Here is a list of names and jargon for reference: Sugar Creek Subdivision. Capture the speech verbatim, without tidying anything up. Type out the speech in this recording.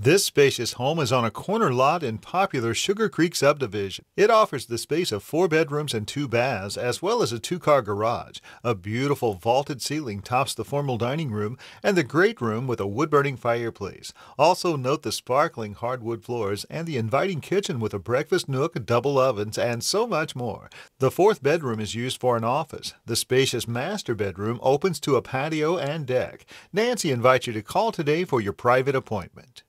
This spacious home is on a corner lot in popular Sugar Creek Subdivision. It offers the space of four bedrooms and two baths, as well as a two-car garage. A beautiful vaulted ceiling tops the formal dining room and the great room with a wood-burning fireplace. Also note the sparkling hardwood floors and the inviting kitchen with a breakfast nook, double ovens, and so much more. The fourth bedroom is used for an office. The spacious master bedroom opens to a patio and deck. Nancy invites you to call today for your private appointment.